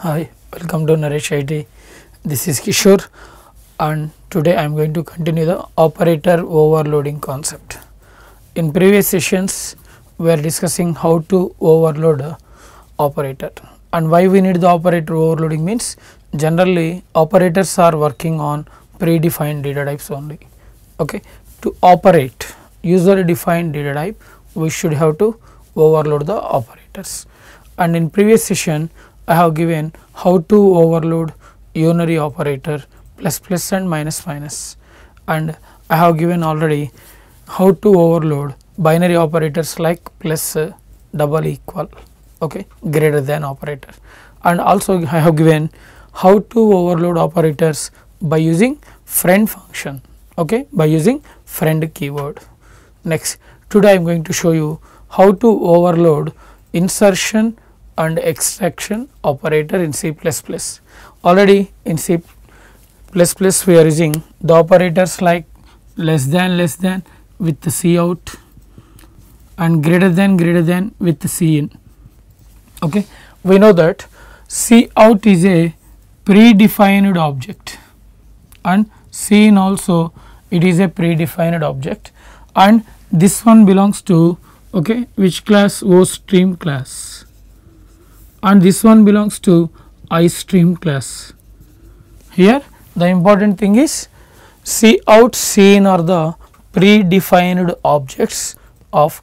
Hi, welcome to Naresh IT. This is Kishore, and today I am going to continue the operator overloading concept. In previous sessions, we are discussing how to overload an operator and why we need the operator overloading. Means generally operators are working on predefined data types only. Okay, to operate user defined data type, we should have to overload the operators. And in previous session, I have given how to overload unary operator plus and minus, and I have given already how to overload binary operators like plus, double equal, okay, greater than operator, and also I have given how to overload operators by using friend function, okay, by using friend keyword. Next, today I am going to show you how to overload insertion and extraction operator in C++. Already in C++ we are using the operators like less than with the C out and greater than with the C in. Okay, we know that C out is a predefined object and C in also it is a predefined object, and this one belongs to, okay, which class? iostream class. And this one belongs to iStream class. Here the important thing is C out, C in are the predefined objects of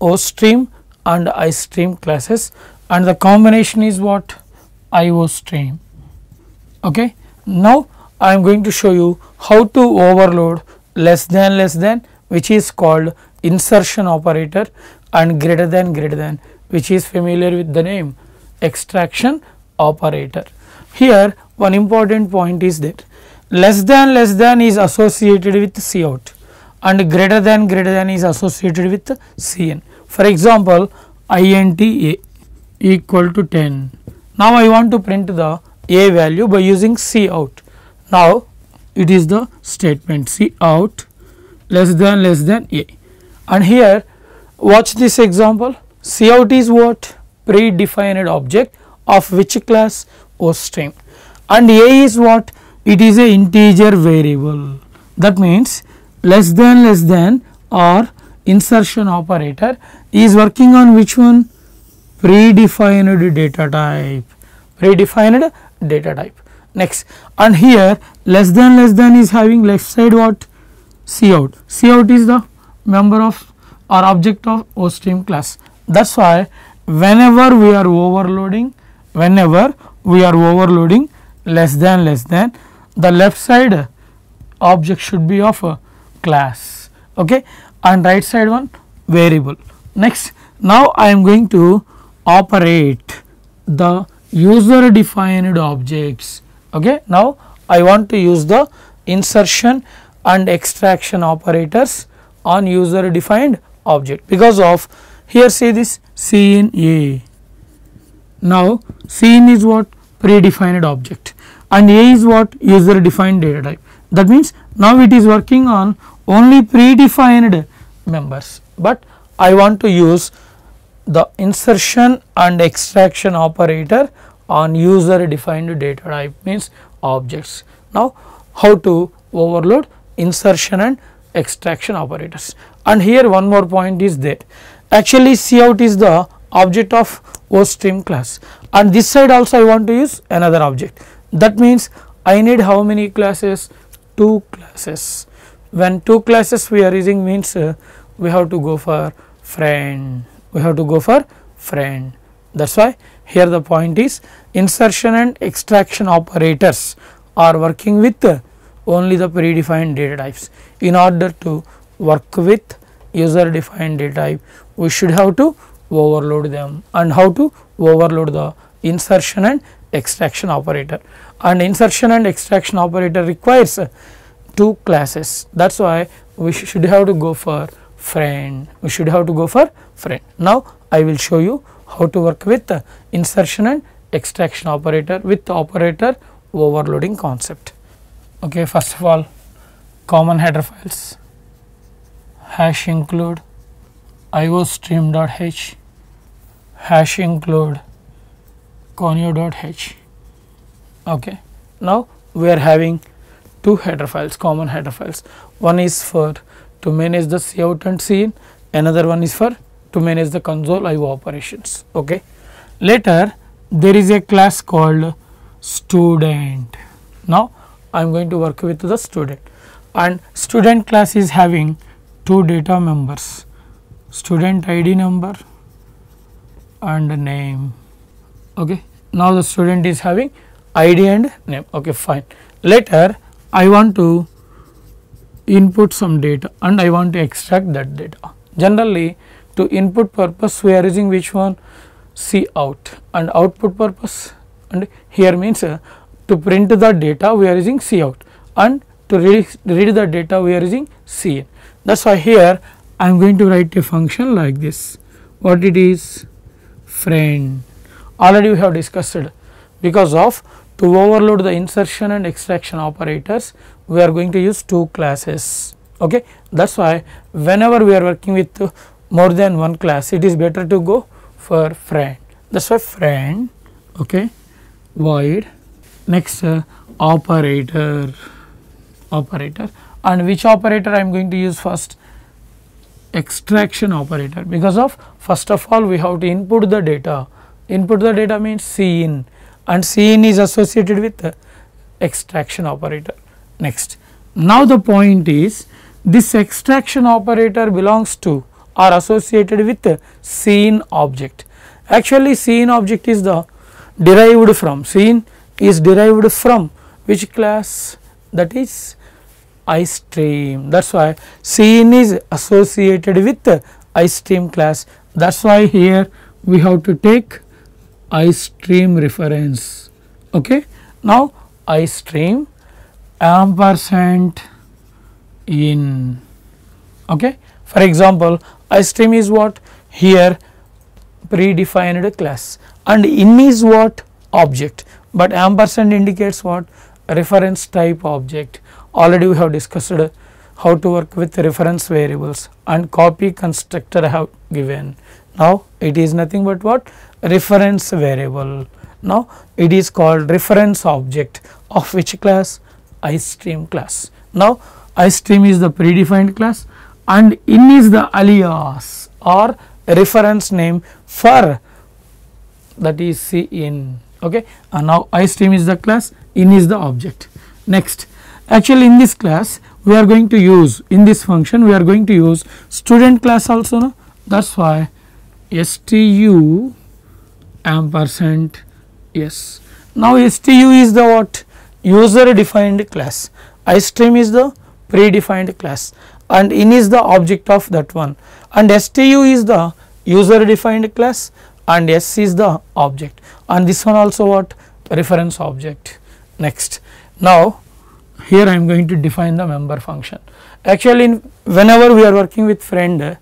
OStream and iStream classes, and the combination is what? iOStream. Okay. Now I am going to show you how to overload less than, which is called insertion operator, and greater than, which is familiar with the name, extraction operator. Here one important point is that less than is associated with C out and greater than is associated with C in. For example, int a equal to 10. Now I want to print the a value by using C out. Now it is the statement C out less than a, and here watch this example. C out is what? Predefined object of which class? OStream. And a is what? It is a integer variable. That means less than or insertion operator is working on which one? Predefined data type, predefined data type. Next, and here less than is having left side what? C out. C out is the member of or object of OStream class. That's why whenever we are overloading, less than, the left side object should be of a class, okay, and right side one variable. Next, now I am going to operate the user defined objects. Okay, now I want to use the insertion and extraction operators on user defined object because of here, see this C in a. Now C in is what? Predefined object, and a is what? User defined data type. That means now it is working on only predefined members, but I want to use the insertion and extraction operator on user defined data type, means objects. Now how to overload insertion and extraction operators? And here one more point is that actually C out is the object of OStream class, and this side also I want to use another object. That means I need how many classes? 2 classes. When 2 classes we are using means we have to go for friend, that's why here the point is insertion and extraction operators are working with only the predefined data types. In order to work with user defined data type, we should have to overload them, and how to overload the insertion and extraction operator. And insertion and extraction operator requires 2 classes. That's why we should have to go for friend. Now I will show you how to work with the insertion and extraction operator with operator overloading concept. Okay, first of all, common header files. Hash include iostream.h, hash include conio.h. Okay. Now we are having two header files, common header files. One is for to manage the cout and cin, another one is for to manage the console IO operations. Okay. Later there is a class called student. Now I am going to work with the student, and student class is having two data members, student ID number and name. Okay. Now the student is having ID and name. Okay, fine. Later I want to input some data and I want to extract that data. Generally to input purpose we are using which one? Cout, and output purpose, and here means to print the data we are using cout, and to read the data we are using cin. That is why here I am going to write a function like this. What it is? Friend. Already we have discussed it. Because of to overload the insertion and extraction operators we are going to use two classes. Okay. That is why whenever we are working with more than one class it is better to go for friend. That is why friend. Okay. Void. Next operator, and which operator I am going to use first? Extraction operator, because of first of all we have to input the data. Input the data means cin, and cin is associated with the extraction operator. Next, now the point is this extraction operator belongs to or associated with the cin object. Actually cin object is the derived from, cin is derived from which class? That is iStream. That is why cin is associated with the iStream class. That is why here we have to take iStream reference. Okay. Now iStream ampersand in. Okay. For example, iStream is what? Here predefined class, and in is what? Object, but ampersand indicates what? Reference type object. Already we have discussed how to work with reference variables, and copy constructor I have given. Now it is nothing but what? Reference variable. Now it is called reference object of which class? iStream class. Now iStream is the predefined class, and in is the alias or reference name for that is cin. Okay. And now iStream is the class, in is the object. Next, actually in this class we are going to use, in this function we are going to use student class also. No? That is why stu ampersand s. Now stu is the what? User defined class, iStream is the predefined class, and in is the object of that one, and stu is the user defined class, and s is the object, and this one also what? Reference object. Next, now here I am going to define the member function. Actually whenever we are working with friend,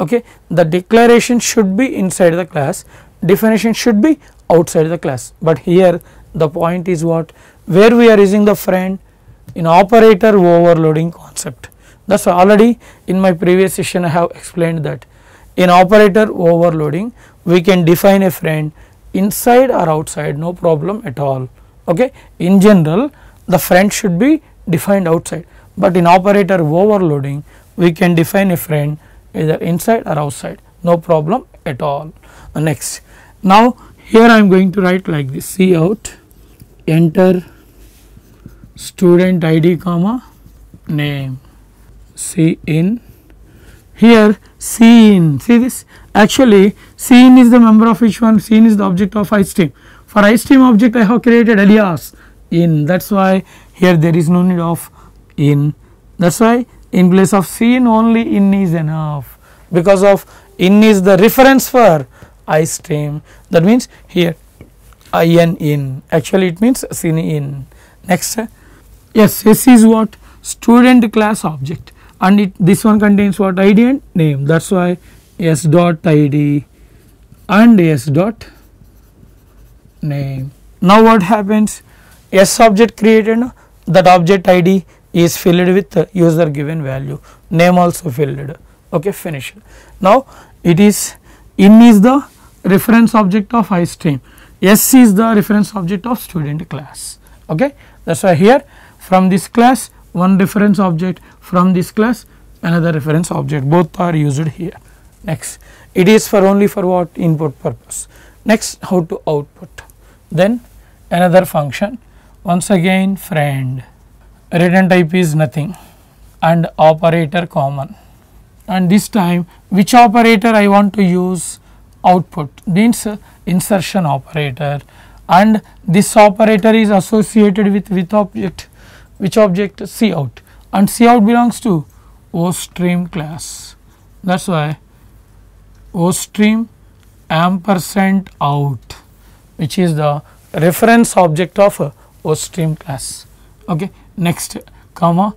okay, the declaration should be inside the class, definition should be outside the class, but here the point is what? Where we are using the friend in operator overloading concept. That is why already in my previous session I have explained that in operator overloading we can define a friend inside or outside, no problem at all. Okay. In general the friend should be defined outside, but in operator overloading we can define a friend either inside or outside, no problem at all. Next, now here I am going to write like this, cout enter student ID comma name cin. Here cin, see this, actually cin is the member of which one? Cin is the object of iStream. For iStream object I have created alias in, that is why here there is no need of in. That is why in place of cin only in is enough, because of in is the reference for iStream. That means here in actually it means cin in. Next, yes, this is what? Student class object, and it this one contains what? ID and name. That is why s dot id and s dot name. Now what happens? S object created, that object ID is filled with the user given value, name also filled. Okay, finish. Now it is in is the reference object of iStream, s is the reference object of student class, okay. That is why here from this class one reference object, from this class another reference object, both are used here. Next, it is for only for what? Input purpose. Next, how to output? Then another function, once again friend, return type is nothing and operator common, and this time which operator I want to use? Output means insertion operator, and this operator is associated with object, which object? Cout, and Cout belongs to OStream class. That is why OStream ampersand out, which is the reference object of OStream class, okay. Next, comma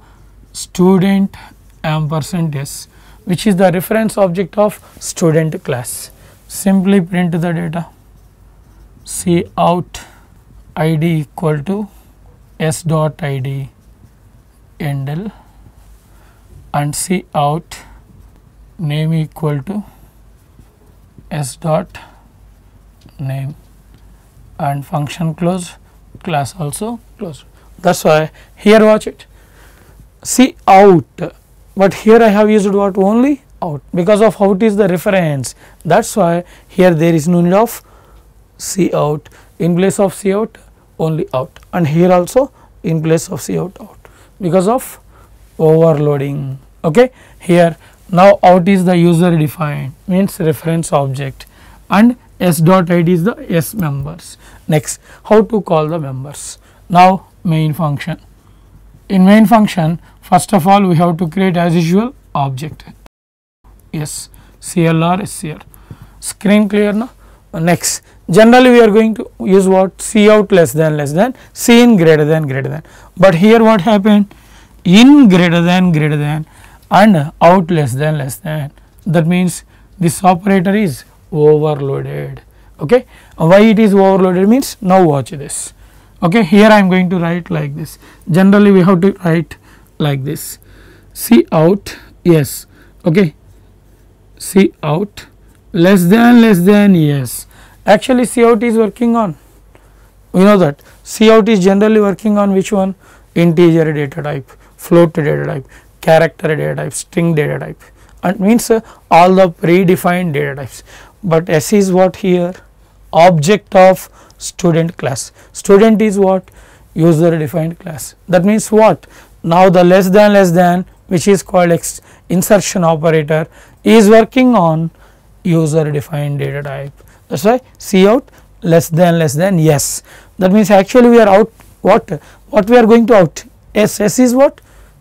student ampersand s, which is the reference object of student class. Simply print the data, cout id equal to s dot id endl, and cout name equal to s dot name, and function close, class also close. That is why here watch it, cout, but here I have used what? Only out, because of out is the reference. That is why here there is no need of cout, in place of cout only out, and here also in place of cout out, because of overloading, okay. Here now out is the user defined, means reference object, and s dot id is the s members. Next, how to call the members? Now main function. In main function, first of all we have to create as usual object. Yes, CLR is here. Screen clear now? Next, generally we are going to use what? Cout less than, C in greater than, but here what happened? In greater than and out less than, that means this operator is overloaded, okay. Why it is overloaded means, now watch this, okay. Here I am going to write like this, generally we have to write like this, cout, yes, okay. Cout less than yes. Actually cout is working on, we know that cout is generally working on which one? Integer data type, float data type, character data type, string data type, and means all the predefined data types. But s is what here? Object of student class. Student is what? User defined class. That means what? Now the less than, which is called insertion operator, is working on user defined data type. That is why cout less than yes. That means actually we are out what we are going to out? S. S is what?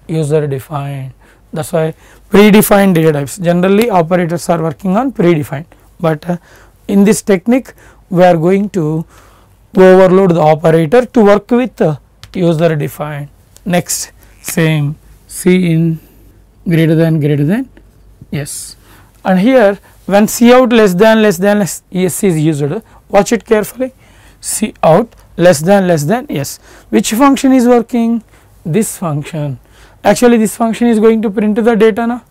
User defined. That is why predefined data types, generally operators are working on predefined, but in this technique we are going to overload the operator to work with user defined. Next, same, C in greater than yes, and here when cout less than yes is used, watch it carefully, cout less than yes, which function is working? This function. Actually this function is going to print the data now,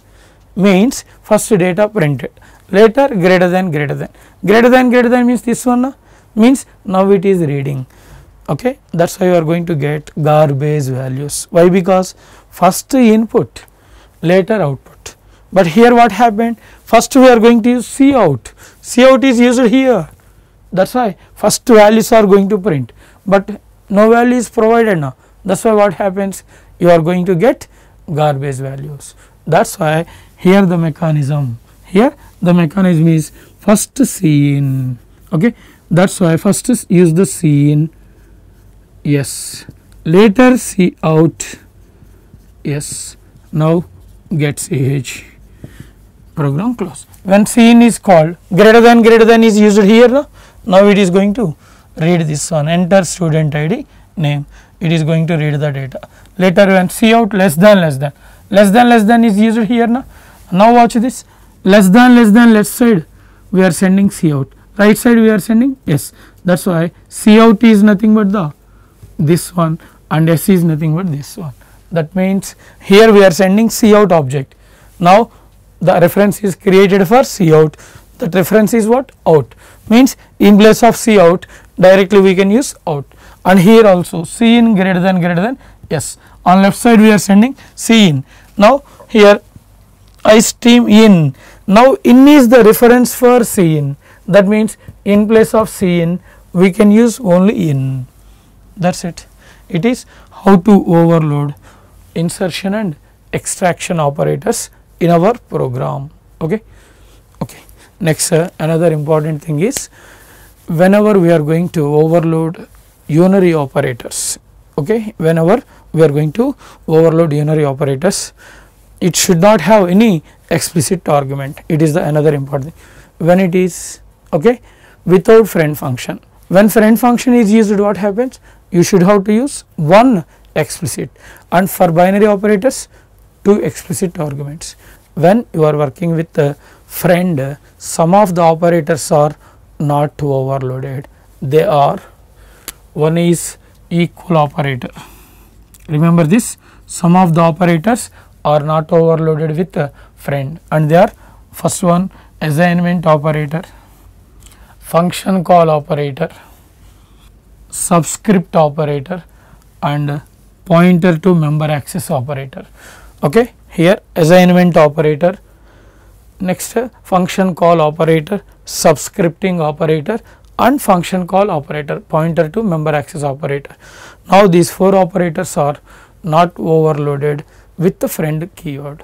means first data printed, later greater than means this one na? Means now it is reading, okay. That is why you are going to get garbage values. Why? Because first input, later output. But here what happened? First we are going to use cout. Cout is used here. That is why first values are going to print, but no value is provided now. That is why what happens? You are going to get garbage values. That is why here the mechanism. Here the mechanism is first cin, okay. That is why first use the cin yes, later cout yes, now get ch, program close. When cin is called, greater than is used here no? Now it is going to read this one, enter student id name, it is going to read the data. Later when cout less than is used here no? Now watch this, less than left side we are sending cout, right side we are sending s. That is why cout is nothing but the this one and s is nothing but this one. That means here we are sending cout object, now the reference is created for cout, that reference is what? Out, means in place of cout directly we can use out, and here also C in greater than S. On left side we are sending C in. Now here iostream in. Now in is the reference for C in. That means in place of C in we can use only in. That's it. It is how to overload insertion and extraction operators in our program. Okay. Next, another important thing is whenever we are going to overload unary operators. Whenever we are going to overload unary operators, it should not have any explicit argument. It is the another important thing. When it is without friend function. When friend function is used, what happens? You should have to use one explicit, and for binary operators, two explicit arguments. When you are working with a friend, some of the operators are not overloaded. They are, one is equal operator. Remember this, some of the operators are not overloaded with a friend, and they are first one assignment operator, function call operator, subscript operator, and pointer to member access operator. Here assignment operator, next function call operator, subscripting operator, and function call operator, pointer to member access operator. Now these four operators are not overloaded with the friend keyword.